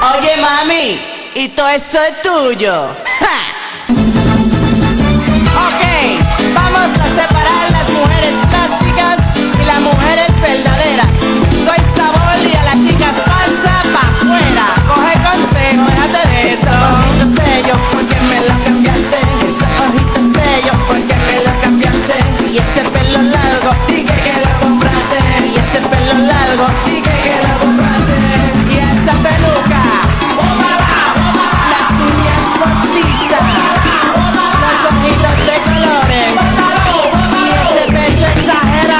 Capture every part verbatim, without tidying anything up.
Oye, mami, y todo eso es tuyo. ¡Ja! Ok, vamos a separar las mujeres plásticas y las mujeres verdaderas. Soy sabor y a las chicas pasa pa' afuera. Coge consejo, déjate de eso. Esa bajita es bello, porque me la cambiaste. Esa bajita es bello, porque me la cambiaste. Y ese pelo largo, dije que la compraste. Y ese pelo largo, dije que la compraste. Y esa peluca, las uñas postizas, las hojitas de colores, y ese pecho exagerado.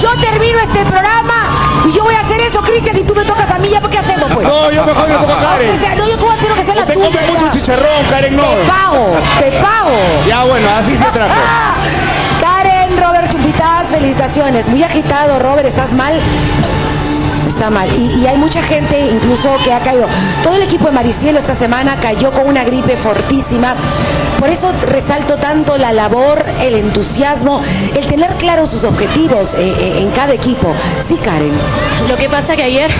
Yo termino este programa y yo voy a hacer eso, Cristian, y tú me tocas a mí, ¿ya por qué hacemos, pues? No, yo mejor le toco a Karen. O sea, no, yo te voy a hacer lo que sea la tuya. Te comes mucho chicharrón, Karen, no. Te pago, te pago. Ya, bueno, así se trata. Ah, Karen, Robert Chumpitaz, felicitaciones. Muy agitado, Robert, ¿estás mal? Está mal. Y, y hay mucha gente incluso que ha caído. Todo el equipo de Maricielo esta semana cayó con una gripe fortísima. Por eso resalto tanto la labor, el entusiasmo, el tener claros sus objetivos eh, eh, en cada equipo. Sí, Karen. Lo que pasa que ayer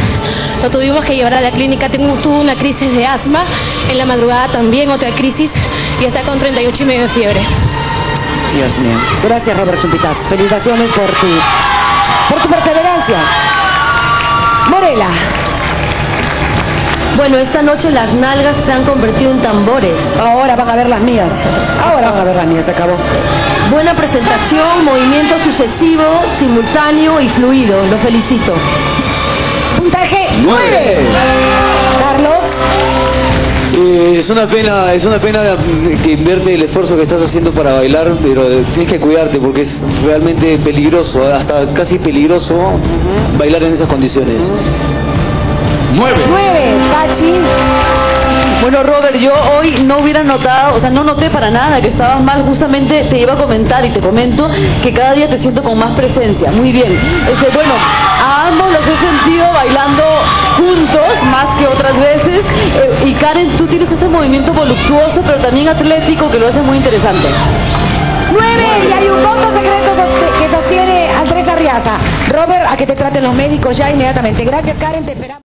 lo tuvimos que llevar a la clínica. Tengo, tuve una crisis de asma. En la madrugada también otra crisis. Y está con treinta y ocho y medio de fiebre. Dios mío. Gracias, Robert Chumpitaz. Felicitaciones por tu, por tu perseverancia. Morela. Bueno, esta noche las nalgas se han convertido en tambores. Ahora van a ver las mías. Ahora van a ver las mías, se acabó. Buena presentación, movimiento sucesivo, simultáneo y fluido. Lo felicito. Puntaje nueve. Carlos. Eh, es una pena, es una pena que inviertes el esfuerzo que estás haciendo para bailar, pero tienes que cuidarte porque es realmente peligroso, hasta casi peligroso uh-huh. bailar en esas condiciones. Uh-huh. nueve. Pachi. Bueno, Robert, yo hoy no hubiera notado, o sea, no noté para nada que estabas mal. Justamente te iba a comentar y te comento que cada día te siento con más presencia. Muy bien. Este, bueno, a ambos los he sentido bailando juntos más que otras veces. Eh, y Karen, tú tienes ese movimiento voluptuoso, pero también atlético, que lo hace muy interesante. nueve. Y hay un voto secreto que sostiene Andrés Arriaza. Robert, a que te traten los médicos ya inmediatamente. Gracias, Karen. Te esperamos.